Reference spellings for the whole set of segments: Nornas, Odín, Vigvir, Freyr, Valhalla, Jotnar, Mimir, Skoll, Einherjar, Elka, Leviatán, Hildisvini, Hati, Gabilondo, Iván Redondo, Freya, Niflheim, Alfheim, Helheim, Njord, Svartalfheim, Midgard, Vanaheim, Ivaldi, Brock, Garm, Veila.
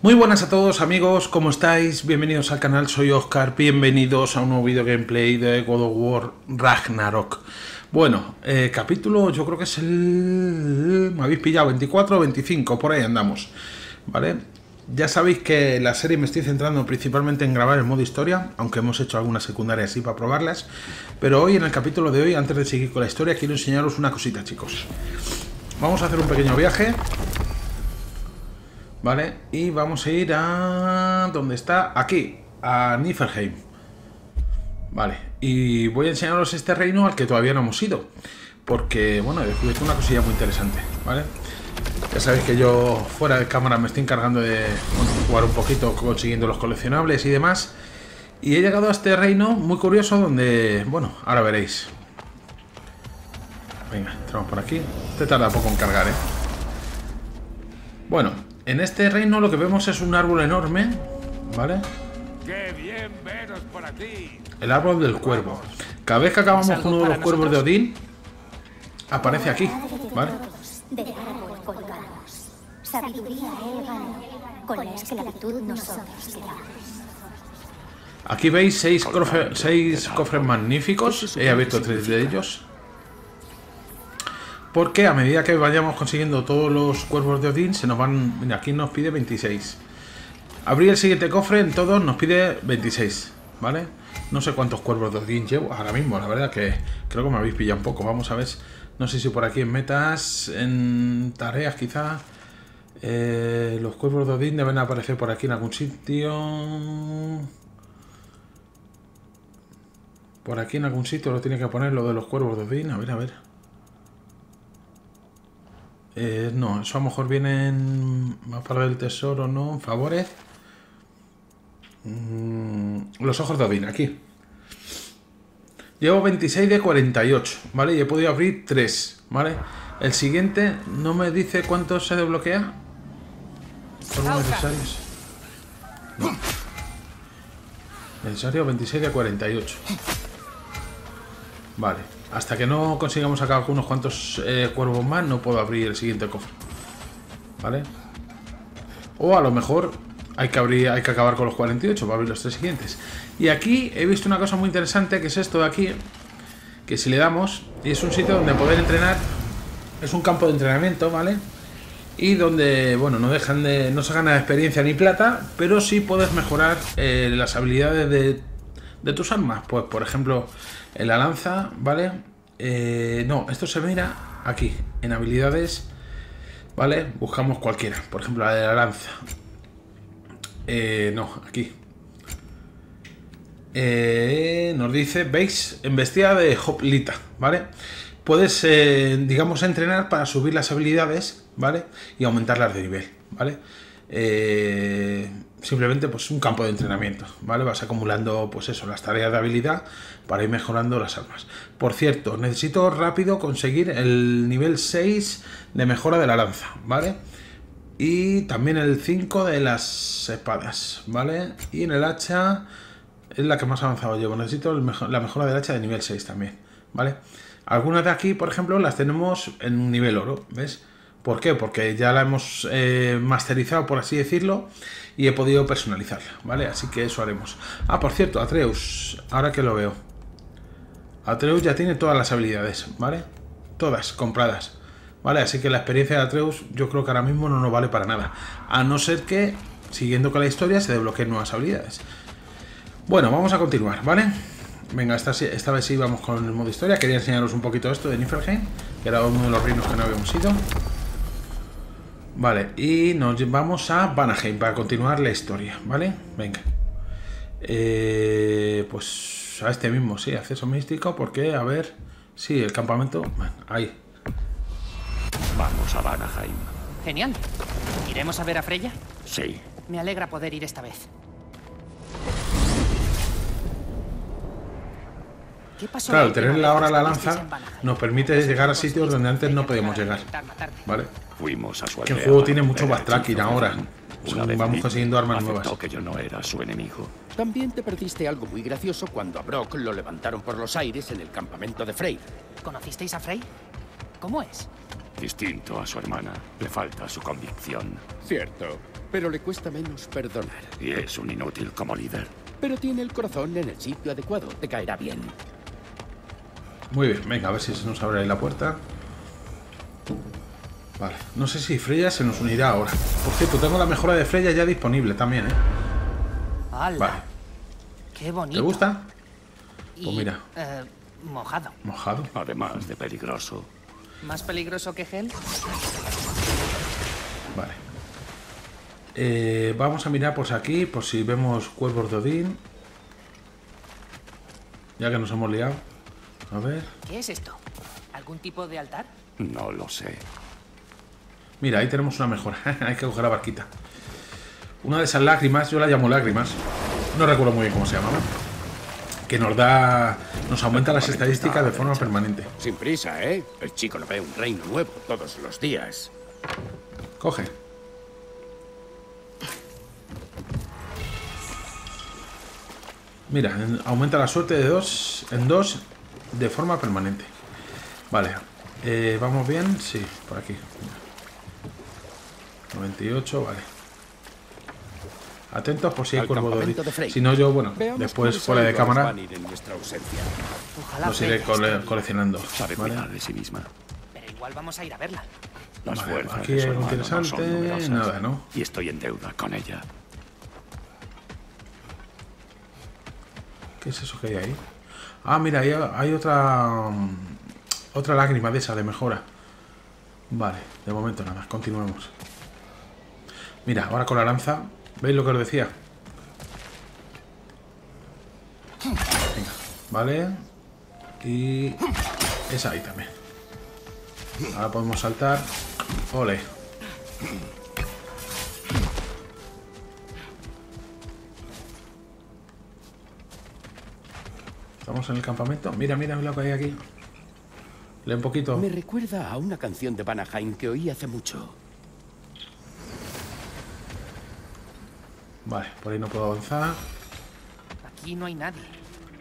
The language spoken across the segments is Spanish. Muy buenas a todos amigos, ¿cómo estáis? Bienvenidos al canal, soy Oscar, bienvenidos a un nuevo video gameplay de God of War Ragnarok. Bueno, capítulo, yo creo que es el... me habéis pillado, 24 o 25, por ahí andamos, ¿vale? Ya sabéis que la serie me estoy centrando principalmente en grabar el modo historia, aunque hemos hecho algunas secundarias así para probarlas, pero hoy, en el capítulo de hoy, antes de seguir con la historia, quiero enseñaros una cosita, chicos. Vamos a hacer un pequeño viaje, ¿vale? Y vamos a ir a... ¿dónde está? Aquí, a Niflheim. Vale, y voy a enseñaros este reino al que todavía no hemos ido, porque, bueno, he descubierto una cosilla muy interesante, ¿vale? Ya sabéis que yo, fuera de cámara, me estoy encargando de jugar un poquito consiguiendo los coleccionables y demás. Y he llegado a este reino muy curioso donde, bueno, ahora veréis. Venga, entramos por aquí. Este tarda poco en cargar, ¿eh? Bueno, en este reino lo que vemos es un árbol enorme, ¿vale? ¡Qué bien veros por aquí! El árbol del cuervo. Cada vez que acabamos con uno de los cuervos de Odín, aparece aquí, ¿vale? De árbol colgados, sabiduría he ganado, con la esclavitud nosotros quedamos. Aquí veis seis cofres magníficos, he abierto tres de ellos. Porque a medida que vayamos consiguiendo todos los cuervos de Odín, se nos van... Mira, aquí nos pide 26. Abrir el siguiente cofre, en todos nos pide 26, ¿vale? No sé cuántos cuervos de Odín llevo ahora mismo, la verdad que creo que me habéis pillado un poco. Vamos a ver, no sé si por aquí en metas, en tareas quizá... los cuervos de Odín deben aparecer por aquí en algún sitio... Por aquí en algún sitio lo tiene que poner lo de los cuervos de Odín, a ver, a ver... no, eso a lo mejor viene en mapa del tesoro, ¿no? Favores. Los ojos de Odín, aquí. Llevo 26 de 48, ¿vale? Y he podido abrir 3, ¿vale? El siguiente no me dice cuánto se desbloquea. ¿Son necesarios? No. Necesario 26 de 48. Vale. Hasta que no consigamos sacar unos cuantos cuervos más, no puedo abrir el siguiente cofre, ¿vale? O a lo mejor hay que acabar con los 48 para abrir los tres siguientes. Y aquí he visto una cosa muy interesante, que es esto de aquí, que si le damos, y es un sitio donde poder entrenar, es un campo de entrenamiento, ¿vale? Y donde, bueno, no se gana experiencia ni plata, pero sí puedes mejorar las habilidades de tus armas. Pues, por ejemplo... En la lanza, ¿vale? No, esto se mira aquí, en habilidades, ¿vale? Buscamos cualquiera, por ejemplo, la de la lanza. No, aquí. Nos dice, ¿veis? Embestida de hoplita, ¿vale? Puedes, digamos, entrenar para subir las habilidades, ¿vale? Y aumentarlas de nivel, ¿vale? Simplemente pues un campo de entrenamiento, ¿vale? Vas acumulando pues eso, las tareas de habilidad para ir mejorando las armas. Por cierto, necesito rápido conseguir el nivel 6 de mejora de la lanza, ¿vale? Y también el 5 de las espadas, ¿vale? Y en el hacha es la que más avanzado llevo, necesito la mejora del hacha de nivel 6 también, ¿vale? Algunas de aquí, por ejemplo, las tenemos en nivel oro, ¿ves? ¿Por qué? Porque ya la hemos masterizado, por así decirlo, y he podido personalizarla, ¿vale? Así que eso haremos. Ah, por cierto, Atreus, ahora que lo veo. Atreus ya tiene todas las habilidades, ¿vale? Todas compradas, ¿vale? Así que la experiencia de Atreus yo creo que ahora mismo no nos vale para nada. A no ser que, siguiendo con la historia, se desbloqueen nuevas habilidades. Bueno, vamos a continuar, ¿vale? Venga, esta vez sí vamos con el modo historia. Quería enseñaros un poquito esto de Niflheim, que era uno de los reinos que no habíamos ido. Vale, y nos vamos a Vanaheim para continuar la historia, ¿vale? Venga. Pues a este mismo, sí, acceso místico, porque, a ver... Sí, el campamento... Bueno, ahí. Vamos a Vanaheim. Genial. ¿Iremos a ver a Freya? Sí. Me alegra poder ir esta vez. ¿Qué pasó? Claro, tener ahora la lanza nos permite llegar a sitios donde antes no podíamos llegar, ¿vale? Fuimos a su aldea, que el juego tiene mucho backtracking ahora. Vamos consiguiendo armas nuevas. Que yo no era su enemigo. También te perdiste algo muy gracioso cuando a Brock lo levantaron por los aires en el campamento de Freyr. ¿Conocisteis a Freyr? ¿Cómo es? Distinto a su hermana. Le falta su convicción. Cierto. pero le cuesta menos perdonar. Y es un inútil como líder. Pero tiene el corazón en el sitio adecuado, te caerá bien. Muy bien, venga, a ver si se nos abre ahí la puerta. Vale, no sé si Freya se nos unirá ahora. Por cierto, tengo la mejora de Freya ya disponible también, ¿eh? ¡Hala! Vale. ¡Qué bonito! ¿Te gusta? Pues mira. Mojado. Mojado. Además de peligroso. ¿Más peligroso que gel? Vale. Vamos a mirar por aquí, por si vemos cuervos de Odín. Ya que nos hemos liado. A ver. ¿Qué es esto? ¿Algún tipo de altar? No lo sé. Mira, ahí tenemos una mejora. Hay que coger la barquita. Una de esas lágrimas, yo la llamo lágrimas. No recuerdo muy bien cómo se llamaba. Que nos da... Nos aumenta las estadísticas de forma permanente. Sin prisa, ¿eh? El chico no ve un reino nuevo todos los días. Coge. Mira, aumenta la suerte de 2 en 2 de forma permanente. Vale. ¿Vamos bien? Sí, por aquí. 98, vale. Atentos por si hay cuervo de Freyr. Si no, yo, bueno, después fuera de cámara los iré coleccionando. Vale. De sí misma. Pero igual vamos a ir a verla. Vale, aquí hay algo interesante. Nada, ¿no? Y estoy en deuda con ella. ¿Qué es eso que hay ahí? Ah, mira, ahí hay otra lágrima de esa de mejora. Vale, de momento nada más, continuemos. Mira, ahora con la lanza. ¿Veis lo que os decía? Venga, vale. Y esa ahí también. Ahora podemos saltar. Ole. Estamos en el campamento. Mira, mira lo que hay aquí. Lee un poquito. Me recuerda a una canción de Vanaheim que oí hace mucho. Vale, por ahí no puedo avanzar. Aquí no hay nadie.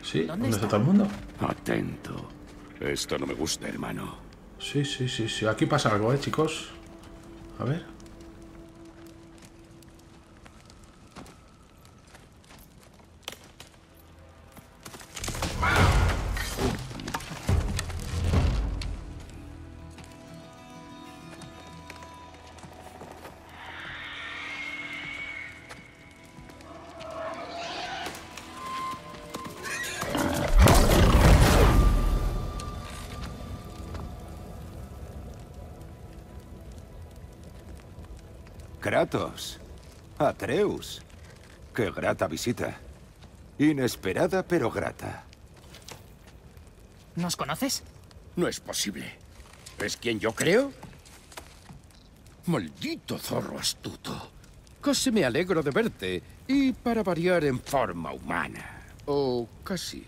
Sí, ¿Dónde está todo el mundo? Atento. Esto no me gusta, hermano. Sí. Aquí pasa algo, chicos. A ver. Kratos, Atreus, qué grata visita. Inesperada pero grata. ¿Nos conoces? No es posible. ¿Es quien yo creo? Maldito zorro astuto. Casi me alegro de verte, y para variar en forma humana. O casi.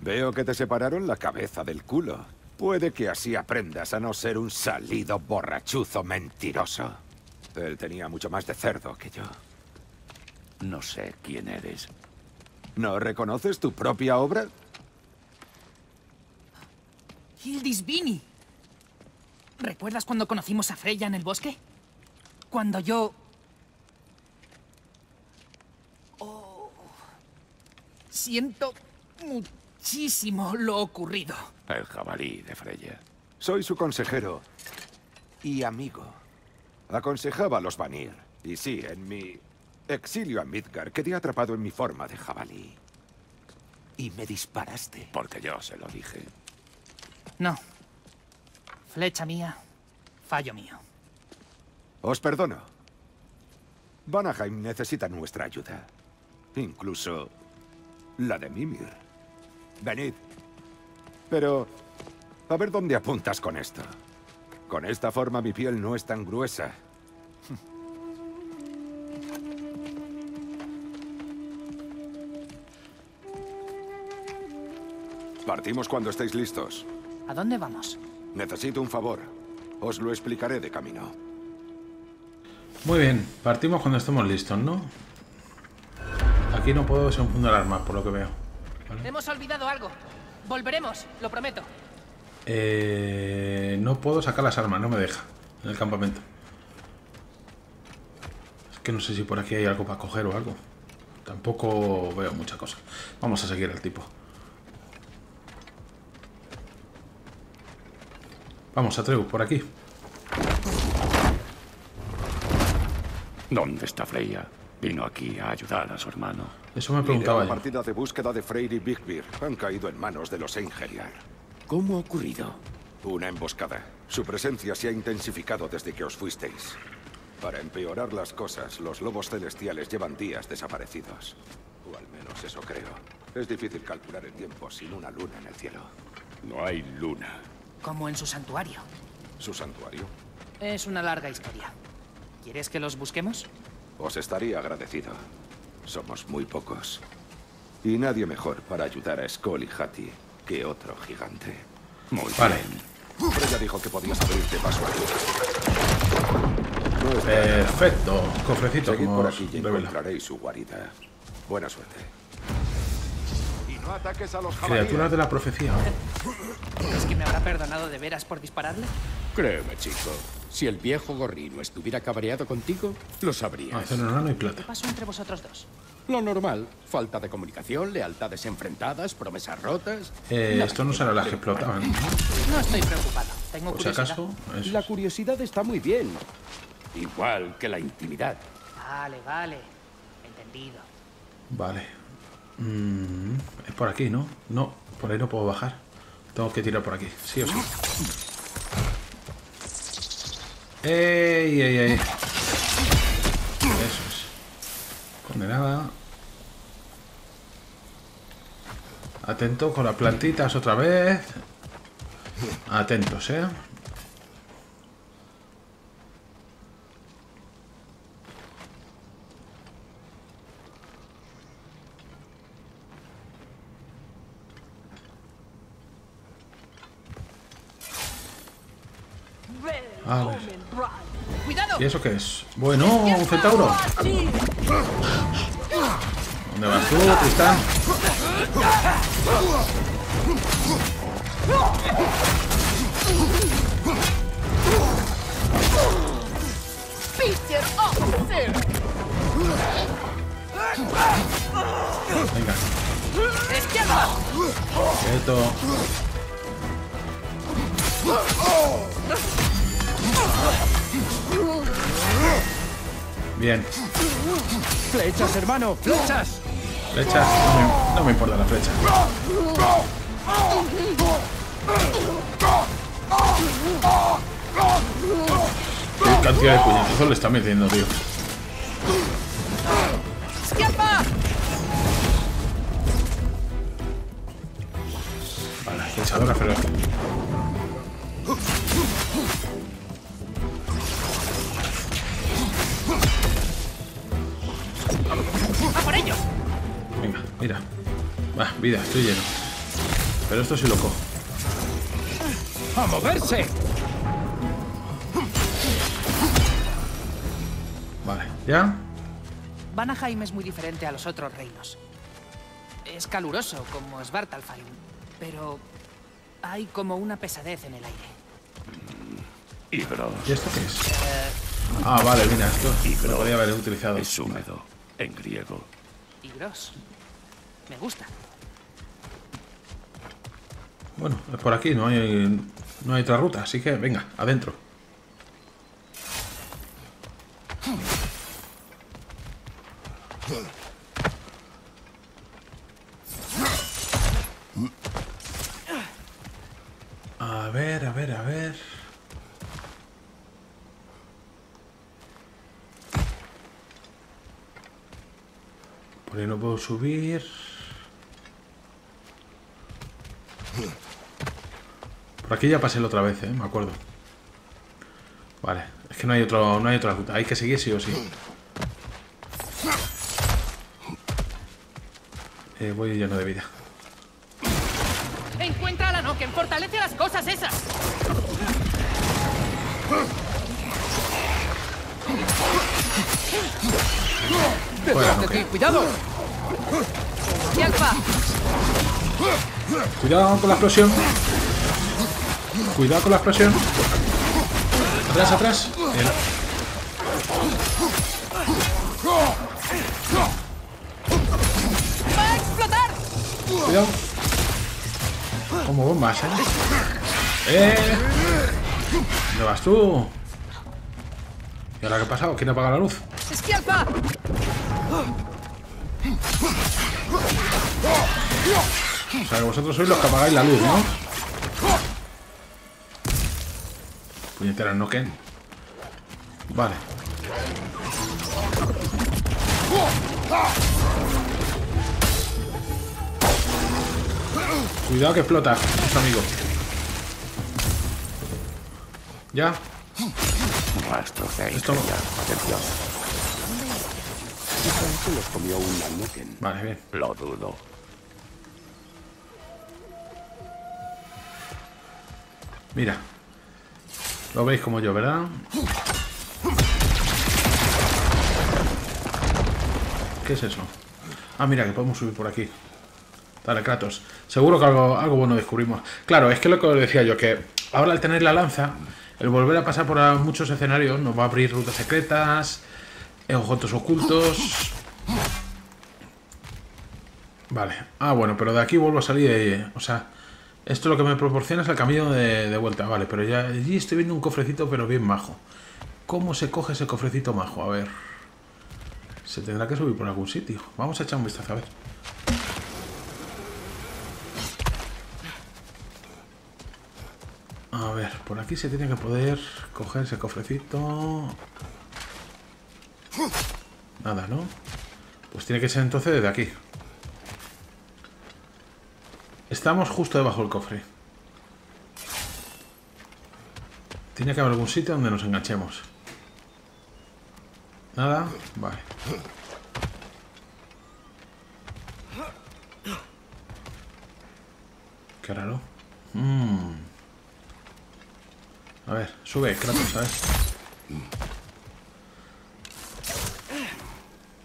Veo que te separaron la cabeza del culo. Puede que así aprendas a no ser un salido borrachuzo mentiroso. Él tenía mucho más de cerdo que yo. No sé quién eres. ¿No reconoces tu propia obra? Hildisvini. ¿Recuerdas cuando conocimos a Freya en el bosque? Cuando yo... Oh, siento muchísimo lo ocurrido. El jabalí de Freya. Soy su consejero y amigo. Aconsejaba a los Vanir. Y sí, en mi exilio a Midgard quedé atrapado en mi forma de jabalí. Y me disparaste. Porque yo se lo dije. No. Flecha mía, fallo mío. Os perdono. Vanaheim necesita nuestra ayuda. Incluso la de Mimir. Venid. Pero a ver dónde apuntas con esto. Con esta forma mi piel no es tan gruesa. Partimos cuando estéis listos. ¿A dónde vamos? Necesito un favor. Os lo explicaré de camino. Muy bien, partimos cuando estemos listos, ¿no? Aquí no puedo desenfundar armas, por lo que veo. ¿Vale? Hemos olvidado algo. Volveremos, lo prometo. No puedo sacar las armas, no me deja en el campamento. Es que no sé si por aquí hay algo para coger o algo. Tampoco veo mucha cosa. Vamos a seguir al tipo. Vamos, Atreus, por aquí. ¿Dónde está Freya? Vino aquí a ayudar a su hermano. Eso me preguntaba yo. Partida de búsqueda de Freyr y Bigbir han caído en manos de los Einherjar. ¿Cómo ha ocurrido? Una emboscada. Su presencia se ha intensificado desde que os fuisteis. Para empeorar las cosas, los lobos celestiales llevan días desaparecidos. O al menos eso creo. Es difícil calcular el tiempo sin una luna en el cielo. No hay luna. Como en su santuario. ¿Su santuario? Es una larga historia. ¿Quieres que los busquemos? Os estaría agradecido. Somos muy pocos. Y nadie mejor para ayudar a Skoll y Hati que otro gigante. Muy vale. Bien. Freya dijo que podías abrirte paso a ti. Perfecto. Cofrecito, seguid por aquí y encontraréis su guarida. Buena suerte. Y no ataques a los jabalíes. Criaturas de la profecía. ¿Es que me habrá perdonado de veras por dispararle? Créeme, chico. Si el viejo gorrino estuviera cabreado contigo, lo sabrías. No hay plata. ¿Qué pasó entre vosotros dos? Lo normal. Falta de comunicación, lealtades enfrentadas, promesas rotas... esto no será las que explotaban. No estoy preocupado. Tengo curiosidad. Si acaso, la curiosidad está muy bien. Igual que la intimidad. Vale, vale. Entendido. Vale. Es por aquí, ¿no? No, por ahí no puedo bajar. Tengo que tirar por aquí, sí o sí. ¡Ey, ey, ey! Eso es. Condenada. Atento con las plantitas otra vez. Atentos, ¿eh? A ver. ¿Y eso qué es? Bueno, un centauro. ¿Dónde vas tú, Tristán? Venga. Quieto. Bien. Flechas, hermano, flechas. Flechas, no me importa la flecha. Qué cantidad de puñetazos le está metiendo, tío. Vale, flechadora feroz. Venga, mira. Va, vida, estoy lleno. Pero esto sí lo cojo. ¡A moverse! Vale, ¿ya? Vanaheim es muy diferente a los otros reinos. Es caluroso, como es Svartalfheim, pero hay como una pesadez en el aire. Híbrido. ¿Y esto qué es? Ah, vale, mira, esto lo podría haber utilizado. Es húmedo, en griego. Bifrost. Me gusta. Bueno, es por aquí, no hay otra ruta, así que venga, adentro. A ver, a ver, a ver. Por ahí no puedo subir. Por aquí ya pasé la otra vez, me acuerdo. Vale, es que no hay otra ruta. Hay que seguir sí o sí. Voy lleno de vida. Encuentra la Noken, fortalece las cosas esas. Fuera, okay. Cuidado. Cuidado con la explosión. Cuidado con la explosión. Atrás, atrás. ¡Va a explotar! Cuidado. Como bombas, ¿eh? ¿Dónde vas tú? ¿Y ahora qué ha pasado? ¿Quién apaga la luz? ¡Izquierda! O sea, que vosotros sois los que apagáis la luz, ¿no? Puñeteros, no Ken. Vale. Cuidado que explota, amigo. ¿Ya? Esto no. Vale, bien. Lo dudo. Mira. Lo veis como yo, ¿verdad? ¿Qué es eso? Ah, mira, que podemos subir por aquí. Dale, Kratos. Seguro que algo bueno descubrimos. Claro, es que lo que os decía yo, que ahora al tener la lanza, el volver a pasar por muchos escenarios nos va a abrir rutas secretas, objetos ocultos. Vale. Ah, bueno, pero de aquí vuelvo a salir de... O sea, esto lo que me proporciona es el camino de vuelta. Vale, pero ya allí estoy viendo un cofrecito, pero bien majo. ¿Cómo se coge ese cofrecito majo? A ver... Se tendrá que subir por algún sitio. Vamos a echar un vistazo, a ver. A ver, por aquí se tiene que poder coger ese cofrecito. Nada, ¿no? Pues tiene que ser entonces desde aquí. Estamos justo debajo del cofre. Tiene que haber algún sitio donde nos enganchemos. Nada, vale. Qué raro. A ver, sube, Kratos, ¿sabes?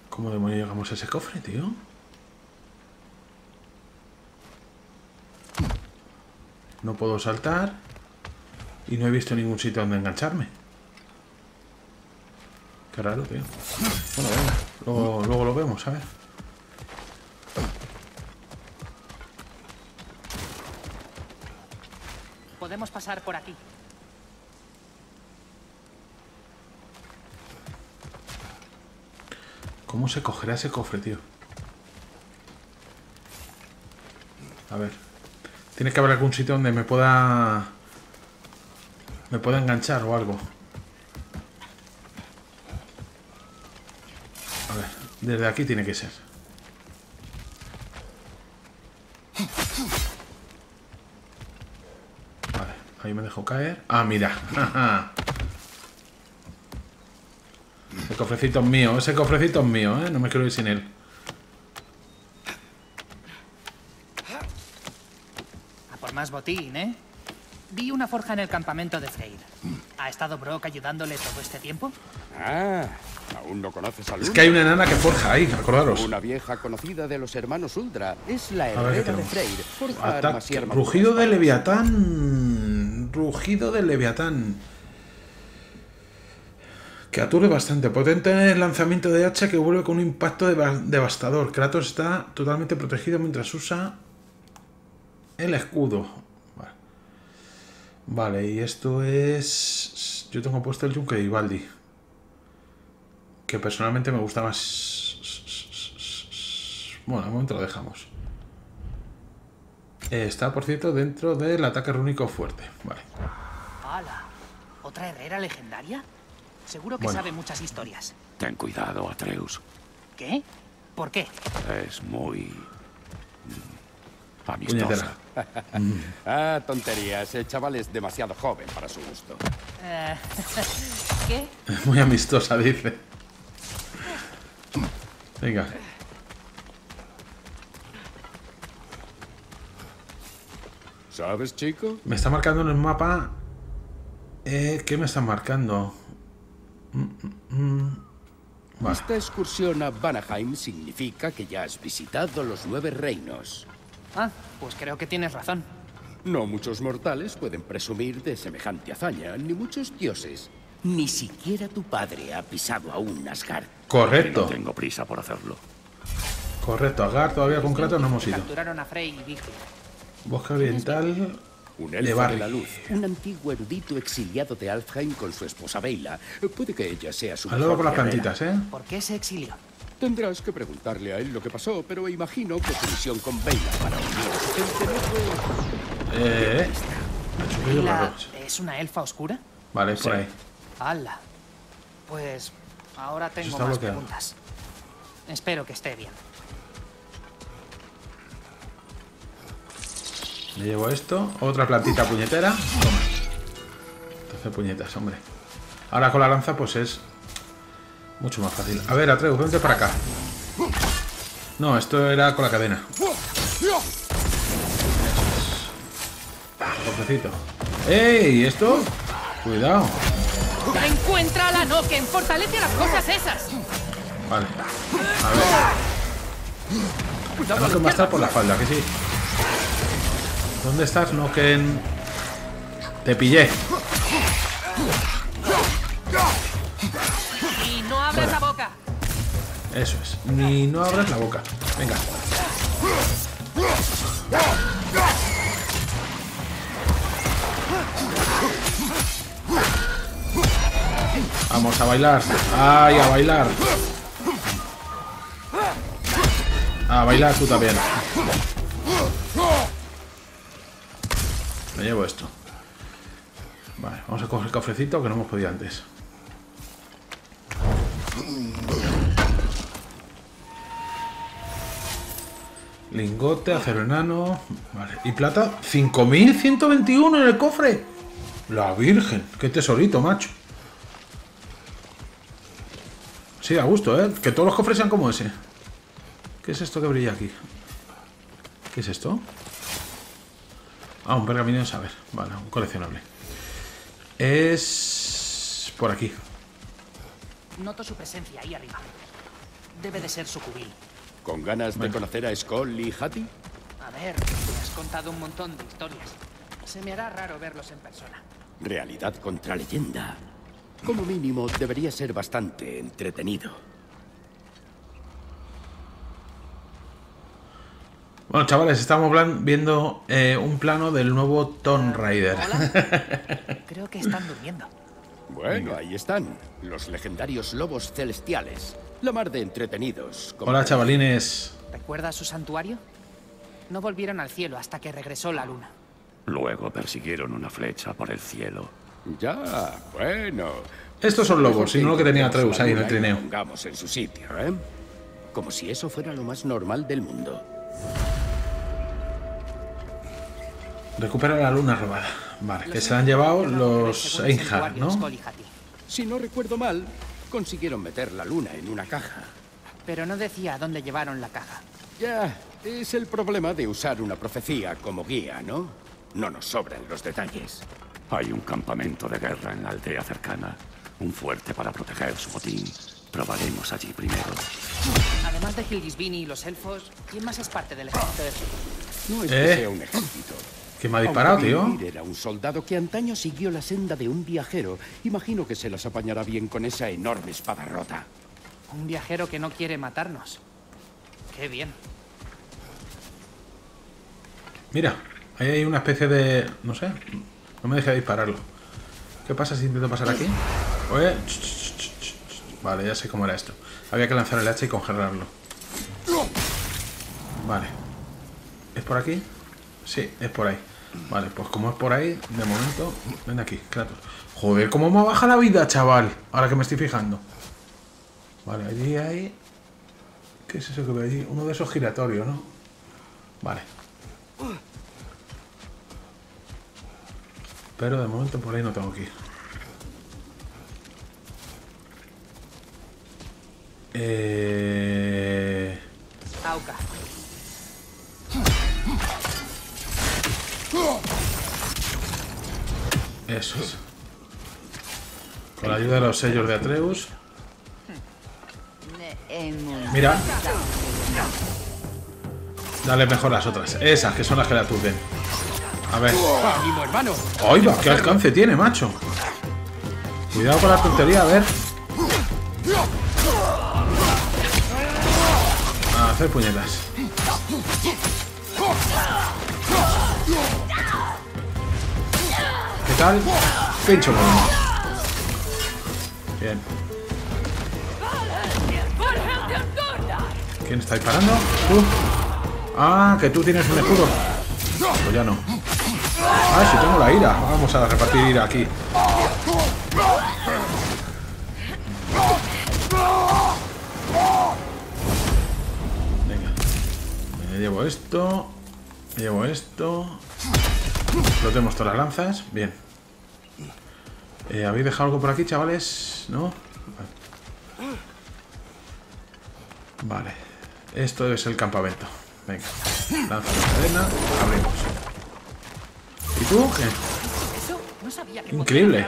¿Cómo demonios llegamos a ese cofre, tío? No puedo saltar y no he visto ningún sitio donde engancharme. Qué raro, tío. Bueno, venga. Luego lo vemos, a ver. Podemos pasar por aquí. ¿Cómo se cogerá ese cofre, tío? A ver. Tiene que haber algún sitio donde me pueda... enganchar o algo. Desde aquí tiene que ser. Vale, ahí me dejo caer. Ah, mira. El cofrecito es mío. Ese cofrecito es mío, ¿eh? No me quiero ir sin él. A por más botín, ¿eh? Vi una forja en el campamento de Freyr. ¿Ha estado Brock ayudándole todo este tiempo? Ah... ¿Aún no conoces a Luna? Es que hay una enana que forja ahí, acordaros. Una vieja conocida de los hermanos Ultra. Es la herrera de Freyr. Forja armas y armaduras. Rugido de Leviatán. Rugido de Leviatán. Que aturde bastante. Potente lanzamiento de hacha que vuelve con un impacto devastador. Kratos está totalmente protegido mientras usa el escudo. Vale, vale, y esto es... Yo tengo puesto el yunque de Ivaldi, que personalmente me gusta más. Bueno, de momento lo dejamos. Está, por cierto, dentro del ataque rúnico fuerte. Vale. ¡Hala! ¿Otra herrera legendaria? Seguro que sabe muchas historias. Ten cuidado, Atreus. ¿Qué? ¿Por qué? Es muy... amistosa. Ah, tonterías. El chaval es demasiado joven para su gusto. ¿Qué? Muy amistosa, dice. Venga. ¿Sabes, chico? Me está marcando en el mapa. ¿Qué me está marcando? Vale. Esta excursión a Vanaheim significa que ya has visitado los 9 reinos. Ah, pues creo que tienes razón. No muchos mortales pueden presumir de semejante hazaña, ni muchos dioses. Ni siquiera tu padre ha pisado aún Asgard. Correcto. No tengo prisa por hacerlo. Correcto, Asgard todavía con Kratos no hemos ido. Capturaron a Freyr y Bifrost. Bosque oriental. Un elfo de la luz. Un antiguo erudito exiliado de Alfheim con su esposa Veila. Puede que ella sea su... Al lado con las plantitas, ¿eh? ¿Por qué se exilió? Tendrás que preguntarle a él lo que pasó, pero imagino que su misión con Veila para unir... ¿Es una elfa oscura? Vale, es por ahí. ¡Hala! Pues ahora tengo más preguntas. Espero que esté bien. Me llevo esto. Otra plantita puñetera. Toma. 12 puñetas, hombre. Ahora con la lanza pues es mucho más fácil. A ver, Atreus, vente para acá. No, esto era con la cadena. Cofrecito. ¡Ey! ¿Esto? Cuidado. Encuéntrala, no, que fortalece las cosas esas. Vale. A ver. Claro que va a estar por la espalda, que sí. ¿Dónde estás, Noken? Te pillé. Y no abres la boca. Eso es. Ni no abres la boca. Venga. Vamos a bailar. ¡Ay, a bailar! A bailar tú también. Me llevo esto. Vale, vamos a coger el cofrecito que no hemos podido antes. Lingote, acero enano. Vale, y plata. 5121 en el cofre. La Virgen, qué tesorito, macho. Sí, a gusto, ¿eh? Que todos los cofres sean como ese. ¿Qué es esto que brilla aquí? ¿Qué es esto? Ah, un pergamino de saber. Vale, un coleccionable. Es... por aquí. Noto su presencia ahí arriba. Debe de ser su cubil. ¿Con ganas de conocer a Skoll y Hati? A ver, me has contado un montón de historias. Se me hará raro verlos en persona. Realidad contra leyenda. Como mínimo, debería ser bastante entretenido. Bueno, chavales, estamos viendo un plano del nuevo Tomb Raider. Creo que están durmiendo. Bueno, ahí están. Los legendarios lobos celestiales. La mar de entretenidos. Hola, chavalines. ¿Recuerdas su santuario? No volvieron al cielo hasta que regresó la luna. Luego persiguieron una flecha por el cielo. Ya, bueno. Estos son lobos, sino lo que tenía Atreus ahí en el trineo. Pongamos en su sitio, ¿eh? Como si eso fuera lo más normal del mundo. Recupera la luna robada. Vale, que se la han llevado los Einherjar, ¿no? Si no recuerdo mal, consiguieron meter la luna en una caja. Pero no decía a dónde llevaron la caja. Ya, es el problema de usar una profecía como guía, ¿no? No nos sobran los detalles. Hay un campamento de guerra en la aldea cercana. Un fuerte para proteger su botín. Probaremos allí primero. Además de Hildisvini y los elfos, ¿quién más es parte del ejército de su? No es que sea un ejército. ¿Quién me ha disparado, tío? Mimir era un soldado que antaño siguió la senda de un viajero. Imagino que se las apañará bien con esa enorme espada rota. Un viajero que no quiere matarnos. Qué bien. Mira, ahí hay una especie de... no sé. No me deja dispararlo. ¿Qué pasa si intento pasar aquí? Oye. Vale, ya sé cómo era esto. Había que lanzar el hacha y congelarlo. Vale. ¿Es por aquí? Sí, es por ahí. Vale, pues como es por ahí, de momento... Ven aquí, Kratos. Joder, cómo me baja la vida, chaval. Ahora que me estoy fijando. Vale, allí hay... ¿Qué es eso que veo allí? Uno de esos giratorios, ¿no? Vale. Pero de momento por ahí no tengo que ir. Auca. Eso es. Con la ayuda de los sellos de Atreus. Mira. Dale mejor las otras. Esas, que son las que la turben. A ver. ¡Ay, va! ¡Qué alcance tiene, macho! Cuidado con la tontería, a ver. A hacer puñetas. ¿Qué tal? Pincho con uno. Bien. ¿Quién está disparando? ¿Tú? Ah, que tú tienes un escudo. Pues ya no. Ah, si tengo la ira. Vamos a repartir ira aquí. Venga. Me llevo esto. Me llevo esto. Explotemos todas las lanzas. Bien. ¿Habéis dejado algo por aquí, chavales? ¿No? Vale. Vale. Esto debe ser el campamento. Venga. Lanza la cadena. Abrimos. ¿Y tú? ¿Qué? Increíble.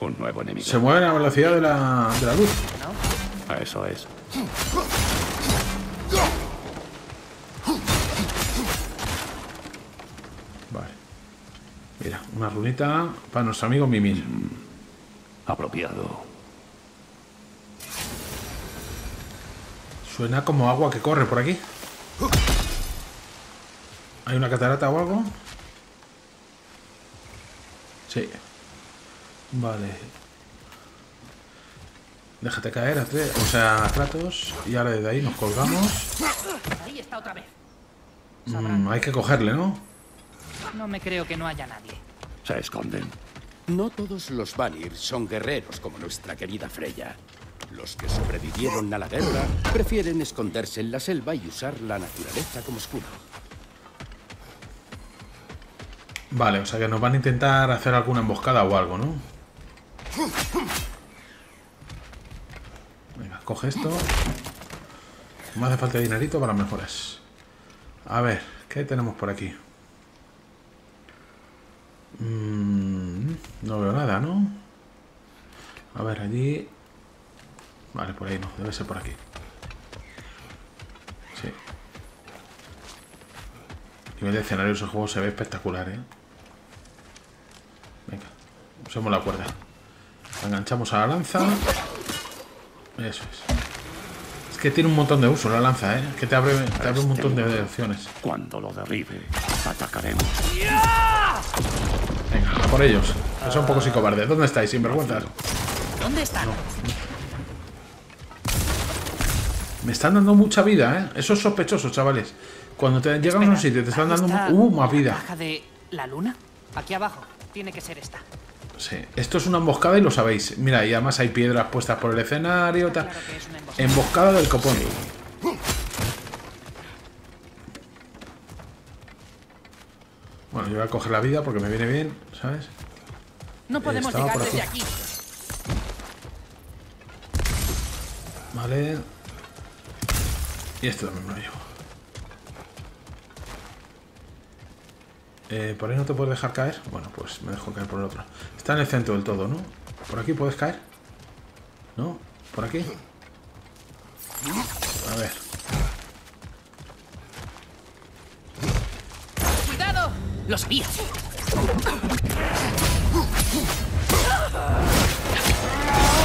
Un nuevo enemigo. Se mueve a la velocidad de la luz. Eso es. Vale. Mira, una runita para nuestro amigo Mimir. Apropiado. Suena como agua que corre por aquí. ¿Hay una catarata o algo? Sí. Vale. Déjate caer, Kratos. Y ahora desde ahí nos colgamos. Ahí está otra vez. Hay que cogerle, ¿no? No me creo que no haya nadie. Se esconden. No todos los Vanir son guerreros como nuestra querida Freya. Los que sobrevivieron a la guerra prefieren esconderse en la selva y usar la naturaleza como escudo. Vale, o sea que nos van a intentar hacer alguna emboscada o algo, ¿no? Venga, coge esto. Me hace falta dinerito para mejoras. A ver, ¿qué tenemos por aquí? No veo nada, ¿no? A ver, allí... Vale, por ahí no, debe ser por aquí. Sí. A nivel de escenario ese juego se ve espectacular, ¿eh? Venga, usemos la cuerda. La enganchamos a la lanza. Eso es. Es que tiene un montón de uso la lanza, ¿eh? Es que te abre un montón de opciones. Cuando lo derribe, atacaremos. Venga, a por ellos. Que son pocos y cobardes. ¿Dónde estáis, sinvergüenzas? ¿Dónde están? No. Me están dando mucha vida, ¿eh? Eso es sospechoso, chavales. Cuando te llegan a un sitio te están dando más vida. ¿La caja de la luna? Aquí abajo. Tiene que ser esta. Sí. Esto es una emboscada y lo sabéis. Mira, y además hay piedras puestas por el escenario. Claro, es emboscada del copón. Sí. Bueno, yo voy a coger la vida porque me viene bien, ¿sabes? No podemos llegar desde aquí. Vale. Y esto también me lo llevo. ¿Por ahí no te puedes dejar caer? Bueno, pues me dejo caer por el otro. Está en el centro del todo, ¿no? ¿Por aquí puedes caer? ¿No? ¿Por aquí? A ver. ¡Cuidado! ¡Los vi!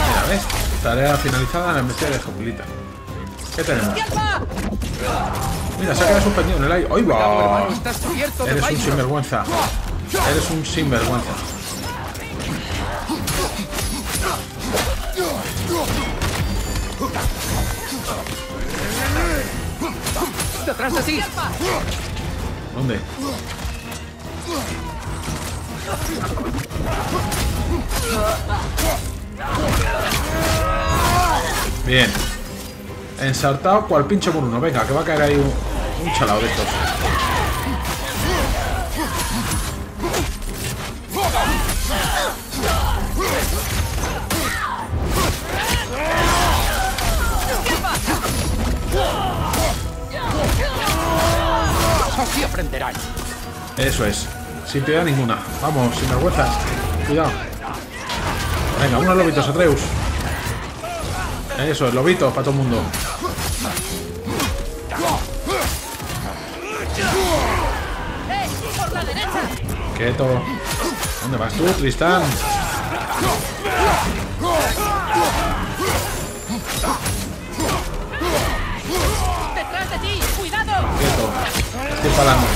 Mira, ¿ves? Tarea finalizada en la bestia de Jopulita. ¿Qué tenemos? Mira, se ha quedado suspendido en el aire. ¡Ay, va! Eres un sinvergüenza. Eres un sinvergüenza. ¡Detrás de ti! ¿Dónde? Bien. Ensartado cual pincho por uno. Venga, que va a caer ahí un chalao de estos. Así aprenderán. Eso es. Sin piedad ninguna. Vamos, sin vergüenzas. Cuidado. Venga, unos lobitos, Atreus. Eso, el lobito para todo el mundo. Quieto. ¿Dónde vas tú, Tristán? ¡Detrás de ti! ¡Cuidado! Quieto. Estoy palando.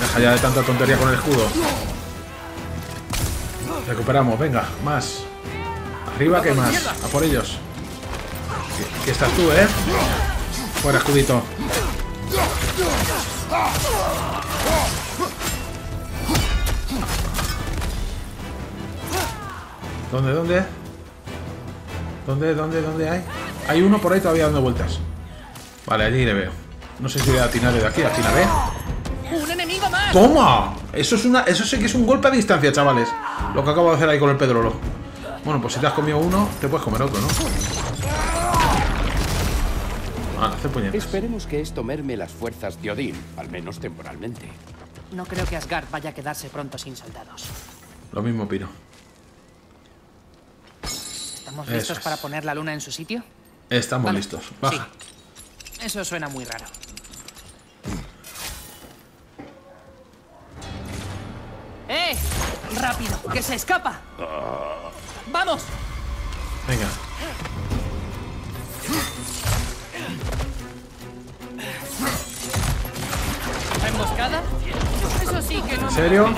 Deja ya de tanta tontería con el escudo. Recuperamos, venga, más. Arriba que más. A por ellos. Aquí estás tú, ¿eh? Fuera, escudito. ¿Dónde, dónde? ¿Dónde hay? Hay uno por ahí todavía dando vueltas. Vale, allí le veo. No sé si voy a atinarle de aquí, atinaré. ¡Un enemigo más! ¡Toma! Eso es una. Eso sí que es un golpe a distancia, chavales. Lo que acabo de hacer ahí con el pedrolo. Bueno, pues si te has comido uno, te puedes comer otro, ¿no? Ah, hace puñetas. Esperemos que esto merme las fuerzas de Odín, al menos temporalmente. No creo que Asgard vaya a quedarse pronto sin soldados. Lo mismo opino. ¿Estamos listos para poner la luna en su sitio? Estamos listos. Baja. Sí. Eso suena muy raro. ¡Eh! ¡Rápido! ¡Que se escapa! ¡Vamos! Venga. ¿Emboscada? Eso sí que no. ¿En serio?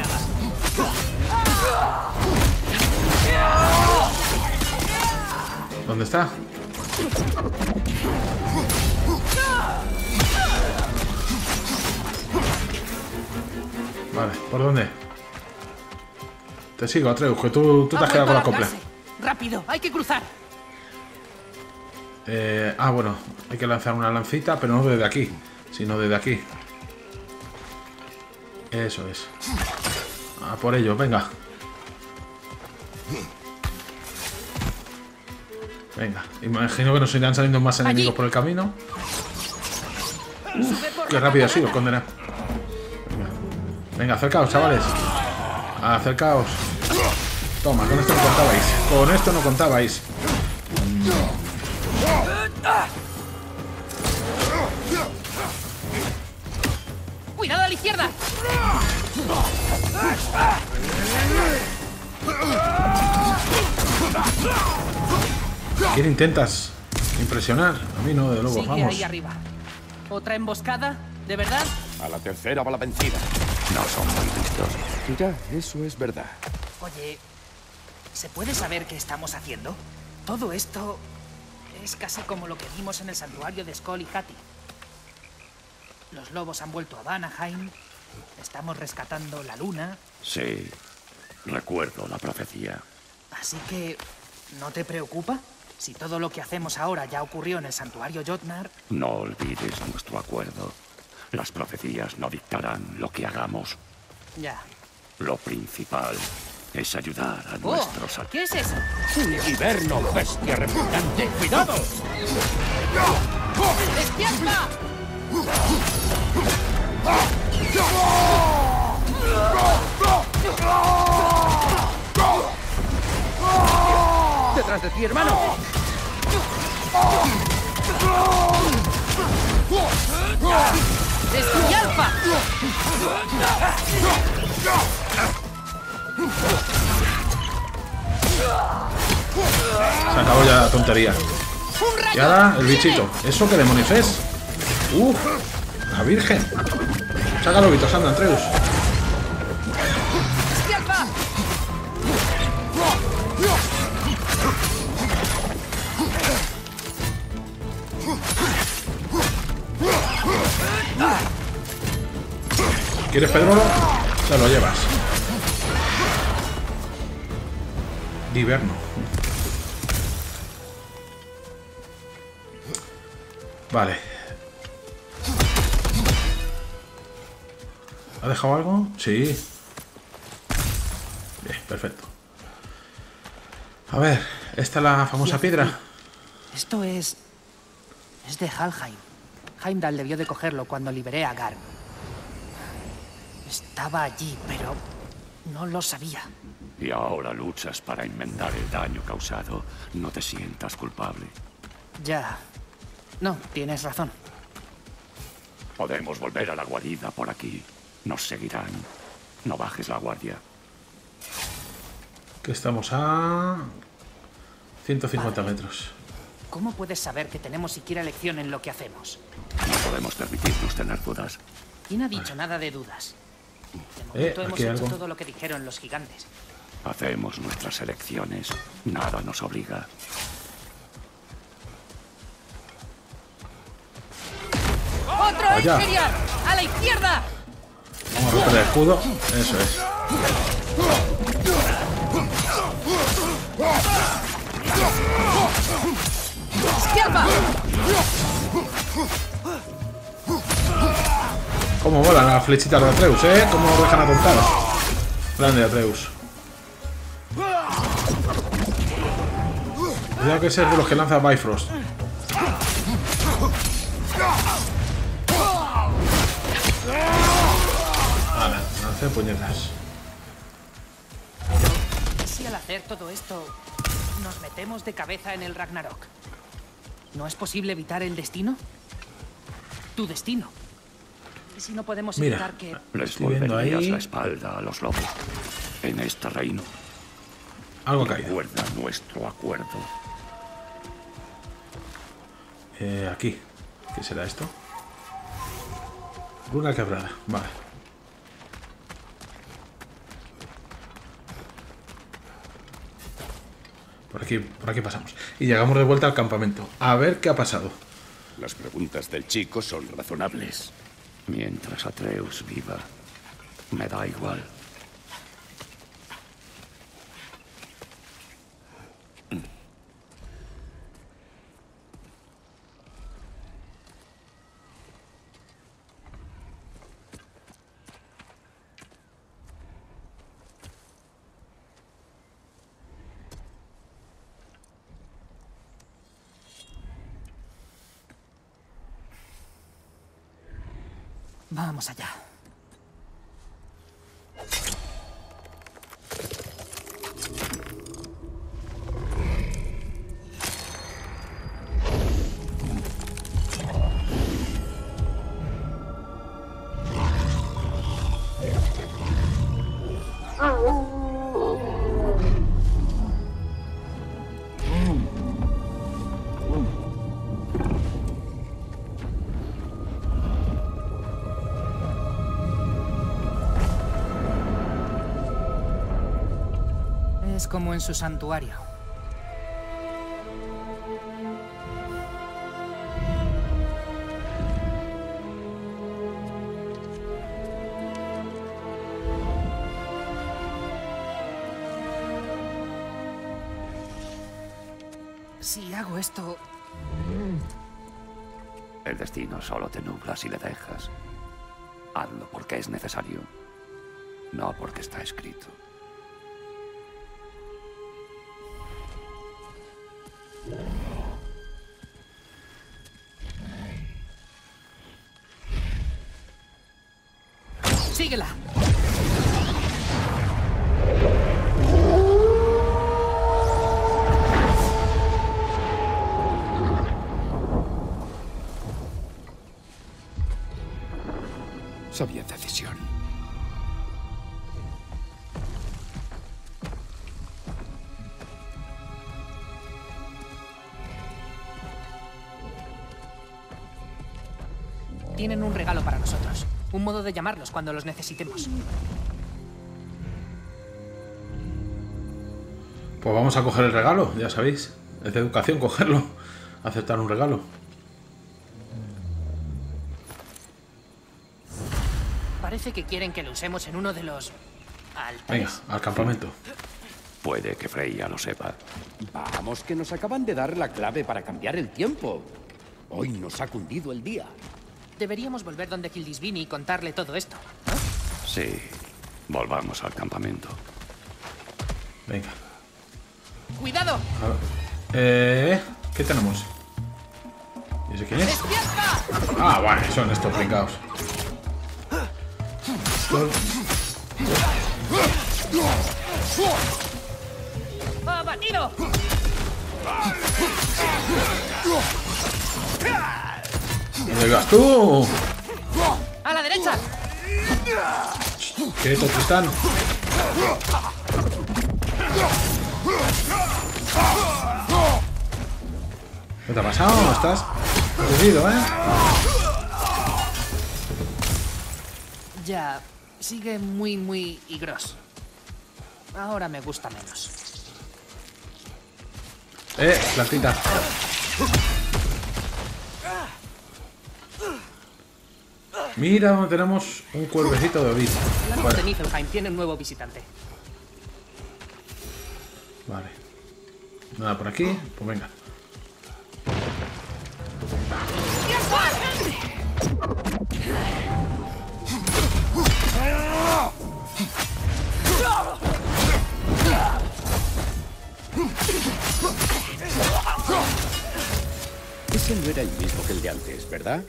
¿Dónde está? Vale, ¿por dónde? Te sigo, Atreus, que tú te has quedado con la copla. Rápido, hay que cruzar. Bueno, hay que lanzar una lancita, pero no desde aquí, sino desde aquí. Eso es. Ah, por ello, venga. Venga, imagino que nos irán saliendo más enemigos por el camino. Uf, qué rápido ha sido, condena. Venga, acercaos, chavales. Acercaos. Toma, con esto no contabais. Con esto no contabais. ¡Cuidado a la izquierda! ¿Quién intentas impresionar? A mí no, de luego, vamos. Sigue ahí arriba. ¿Otra emboscada? ¿De verdad? A la tercera va la vencida. No son muy listos. Mira, eso es verdad. Oye, ¿se puede saber qué estamos haciendo? Todo esto es casi como lo que vimos en el santuario de Skoll y Hati. Los lobos han vuelto a Vanaheim. Estamos rescatando la luna. Sí, recuerdo la profecía. Así que, ¿no te preocupa? Si todo lo que hacemos ahora ya ocurrió en el santuario Jotnar... No olvides nuestro acuerdo. Las profecías no dictarán lo que hagamos. Ya. Lo principal es ayudar a nuestros... ¿Qué es eso? ¡Un hiberno, bestia reputante! ¡Cuidado! ¡Despierta! ¡Detrás de ti, hermano! ¡Destruye Alfa! Se acabó ya la tontería. Y ahora el bichito. ¿Eso qué demonios es? ¡Uf! ¡La virgen! ¡Sácalo, Vitos! ¡Anda, Atreus! ¿Quieres pedrolo? Te lo llevas. Diverno. Vale. ¿Ha dejado algo? Sí. Bien, perfecto. A ver, esta es la famosa piedra. Esto es... Es de Helheim. Heimdall debió de cogerlo cuando liberé a Garm. Estaba allí, pero no lo sabía. Y ahora luchas para enmendar el daño causado. No te sientas culpable. Ya. No, tienes razón. Podemos volver a la guarida por aquí. Nos seguirán. No bajes la guardia. Que estamos a 150 Padre, metros. ¿Cómo puedes saber que tenemos siquiera elección en lo que hacemos? No podemos permitirnos tener dudas. ¿Quién ha dicho nada de dudas? De momento hemos hecho todo lo que dijeron los gigantes. Hacemos nuestras elecciones. Nada nos obliga. ¡Otro Einherjar! ¡A la izquierda! Vamos a romper el escudo. Eso es. ¡Izquierda! Cómo volan las flechitas de Atreus, ¿eh? Cómo lo dejan apuntar. Grande Atreus. Cuidado que ese es de los que lanza Bifrost. Vale, lance puñetas. Si al hacer todo esto nos metemos de cabeza en el Ragnarok, ¿no es posible evitar el destino? Tu destino. ¿Y si no podemos evitar que...? Les volverías la espalda a los lobos en este reino. Algo caído. Recuerda nuestro acuerdo. Aquí. ¿Qué será esto? Runa quebrada. Vale. Por aquí pasamos. Y llegamos de vuelta al campamento. A ver qué ha pasado. Las preguntas del chico son razonables. Mientras Atreus viva, me da igual. Vamos allá. Como en su santuario. Si hago esto... El destino solo te nubla si le dejas. Hazlo porque es necesario, no porque está escrito. Síguela. Sabía decisión. Tienen un regalo para nosotros. Un modo de llamarlos cuando los necesitemos. Pues vamos a coger el regalo, ya sabéis. Es de educación cogerlo. Aceptar un regalo. Parece que quieren que lo usemos en uno de los... altares. Venga, al campamento. Puede que Freya lo sepa. Vamos, que nos acaban de dar la clave para cambiar el tiempo. Hoy nos ha cundido el día. Deberíamos volver donde Hildisvini y contarle todo esto, ¿no? Sí, volvamos al campamento. Venga. ¡Cuidado! ¿Qué tenemos? ¿Y ese quién es? Ah, bueno, son estos brincados. ¡Abatido! ¿Dónde vas tú? ¡A la derecha! Quieto, Tristán. ¿Qué te ha pasado? ¿No estás? Perdido, ¿eh? Ya, sigue muy higroso. Ahora me gusta menos. Plantita. Mira donde tenemos un cuervecito de Odín. La noche de Niflheim tiene un nuevo visitante. Vale. Nada por aquí. Pues venga. Ese no era el mismo que el de antes, ¿verdad?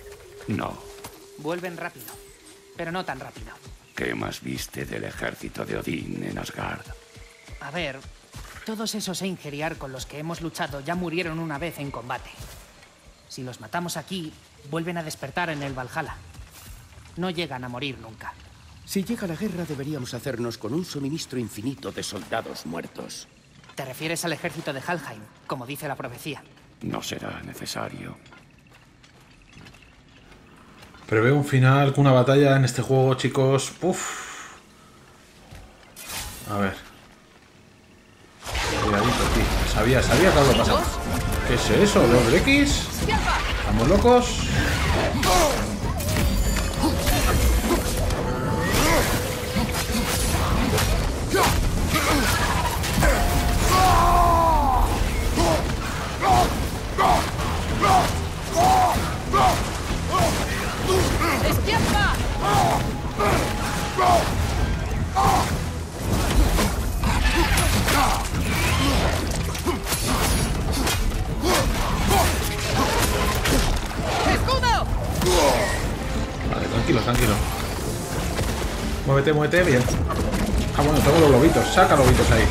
No. Vuelven rápido, pero no tan rápido. ¿Qué más viste del ejército de Odín en Asgard? A ver, todos esos Einherjar con los que hemos luchado ya murieron una vez en combate. Si los matamos aquí, vuelven a despertar en el Valhalla. No llegan a morir nunca. Si llega la guerra, deberíamos hacernos con un suministro infinito de soldados muertos. ¿Te refieres al ejército de Helheim, como dice la profecía? No será necesario. Preveo un final con una batalla en este juego, chicos. Puf. A ver. Cuidadito, tío. Sabía que algo pasaba. ¿Qué es eso? ¿Los X? ¿Estamos locos? Vale, tranquilo. Muévete, bien. Ah, bueno, tengo los lobitos. Saca lobitos ahí.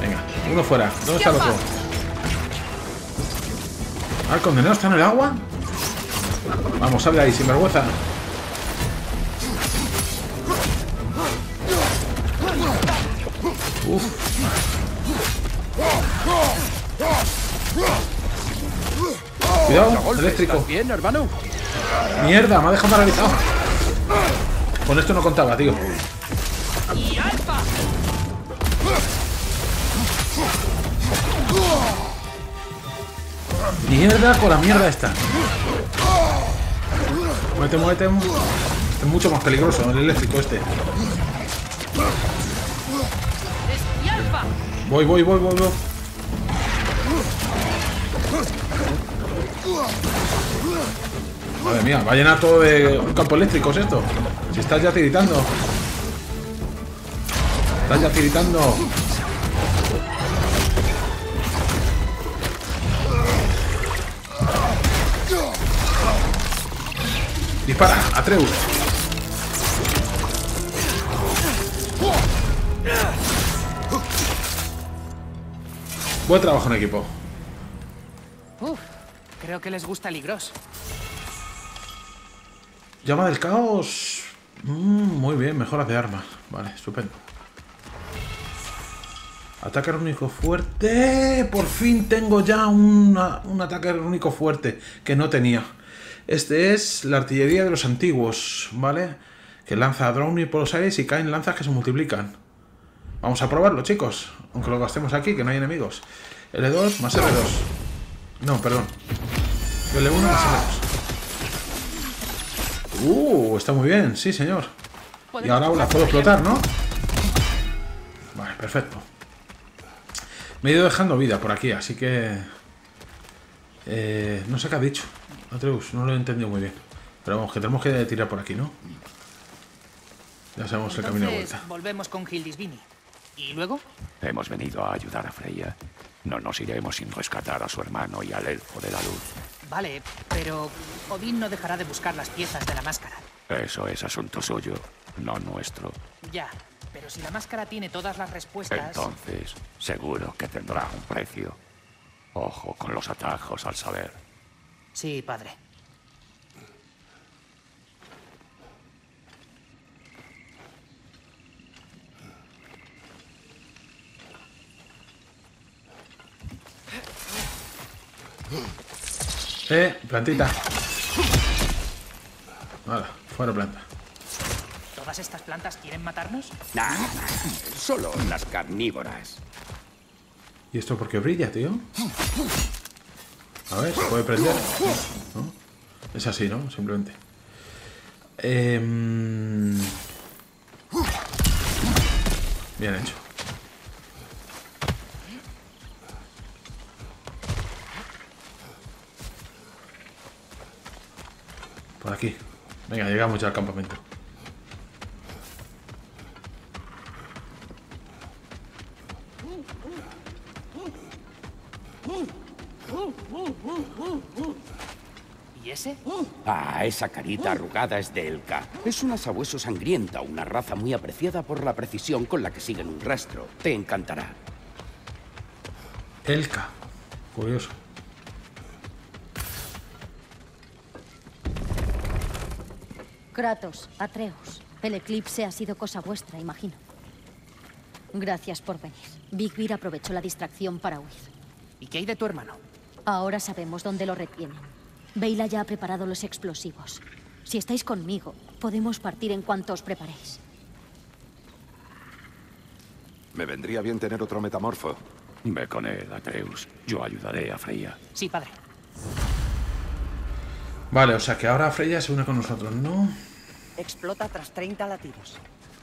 Venga, uno fuera. ¿Dónde está el otro? Ah, el condenado está en el agua. Vamos, sal de ahí, sin vergüenza. Uf. Cuidado, eléctrico. Bien, hermano. Mierda, me ha dejado paralizado. Con esto no contaba, tío. Mierda con la mierda esta. Muévete. Es mucho más peligroso el eléctrico este. Voy. Madre mía, va a llenar todo de campos eléctricos esto. Si estás ya tiritando. Dispara, Atreus. Buen trabajo en equipo. Uf, creo que les gusta el Igros. Llama del caos. Muy bien, mejoras de arma. Vale, estupendo. Ataque único fuerte. Por fin tengo ya un ataque único fuerte que no tenía. Este es la artillería de los antiguos, ¿vale? Que lanza a Drowning por los aires y caen lanzas que se multiplican. Vamos a probarlo, chicos. Aunque lo gastemos aquí, que no hay enemigos. L2 más R2. No, perdón. L1 más R2. Está muy bien, sí, señor. Y ahora las puedo explotar, ¿no? Vale, perfecto. Me he ido dejando vida por aquí, así que... no sé qué ha dicho. Atreus, no lo he entendido muy bien. Pero vamos, que tenemos que tirar por aquí, ¿no? Ya sabemos el camino de vuelta. Volvemos con Hildisvini. ¿Y luego? Hemos venido a ayudar a Freya. No nos iremos sin rescatar a su hermano y al elfo de la luz. Vale, pero Odín no dejará de buscar las piezas de la máscara. Eso es asunto suyo, no nuestro. Ya, pero si la máscara tiene todas las respuestas... Entonces, seguro que tendrá un precio. Ojo con los atajos al saber. Sí, padre. Plantita. Vale, fuera planta. ¿Todas estas plantas quieren matarnos? Nah, solo las carnívoras. ¿Y esto por qué brilla, tío? A ver, ¿se puede prender? ¿No? Es así, ¿no? Simplemente. Bien hecho. Por aquí. Venga, llegamos ya al campamento. ¿Y ese? Ah, esa carita arrugada es de Elka. Es una sabueso sangrienta, una raza muy apreciada por la precisión con la que siguen un rastro. Te encantará. Elka. Curioso. Kratos, Atreus, el eclipse ha sido cosa vuestra, imagino. Gracias por venir. Vigvir aprovechó la distracción para huir. ¿Y qué hay de tu hermano? Ahora sabemos dónde lo retienen. Veila ya ha preparado los explosivos. Si estáis conmigo, podemos partir en cuanto os preparéis. Me vendría bien tener otro metamorfo. Ve con él, Atreus. Yo ayudaré a Freya. Sí, padre. Vale, o sea que ahora Freya se une con nosotros, ¿no? Explota tras 30 latidos.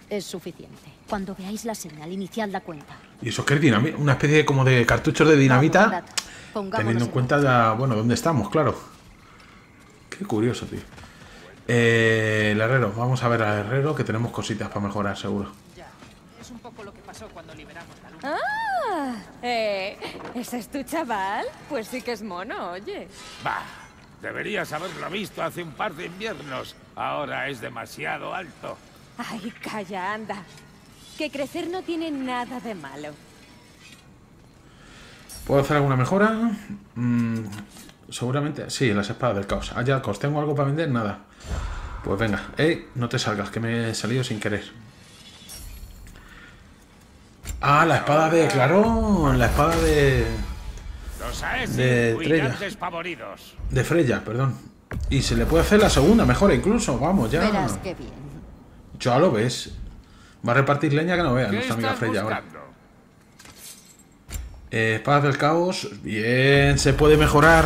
Es suficiente. Cuando veáis la señal inicial, da cuenta. ¿Y eso qué es dinamita? Una especie de, como de cartuchos de dinamita. Teniendo en cuenta ya, bueno, dónde estamos, claro. Qué curioso, tío. El herrero. Vamos a ver al herrero, que tenemos cositas para mejorar, seguro. Ya. Es un poco lo que pasó cuando liberamos la luna. ¡Ah! ¿Ese es tu chaval? Pues sí que es mono, oye. Bah. Deberías haberlo visto hace un par de inviernos. Ahora es demasiado alto. Ay, calla, anda. Que crecer no tiene nada de malo. ¿Puedo hacer alguna mejora? Seguramente. Sí, las espadas del caos. Ayacos, ¿tengo algo para vender? Nada. Pues venga. No te salgas, que me he salido sin querer. Ah, la espada de Clarón. La espada de... De Freya, perdón. Y se le puede hacer la segunda mejora incluso. Vamos, ya. Verás qué bien. Ya lo ves. Va a repartir leña que no vean nuestra amiga Freya ahora. Espadas del caos. Bien, se puede mejorar.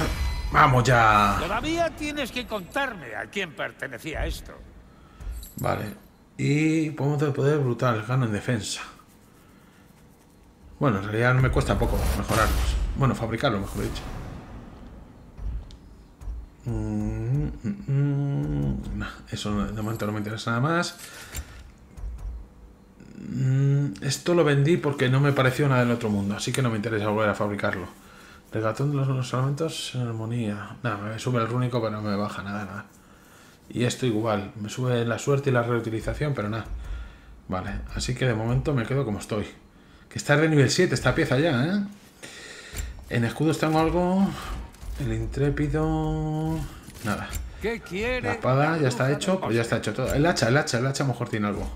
Vamos ya. Todavía tienes que contarme a quién pertenecía esto. Vale. Y podemos de poder brutal. Gano en defensa. Bueno, en realidad no me cuesta poco mejorarlos. Bueno, fabricarlo, mejor dicho. Eso de momento no me interesa nada más. Esto lo vendí porque no me pareció nada del otro mundo, así que no me interesa volver a fabricarlo. Regatón de los elementos en armonía. Nada, me sube el rúnico, pero no me baja nada, nada. Y esto igual, me sube la suerte y la reutilización, pero nada. Vale, así que de momento me quedo como estoy. Que está de nivel 7 esta pieza ya, ¿eh? En escudos tengo algo. El intrépido. Nada. La espada ya está hecho. Pues ya está hecho todo. El hacha mejor tiene algo.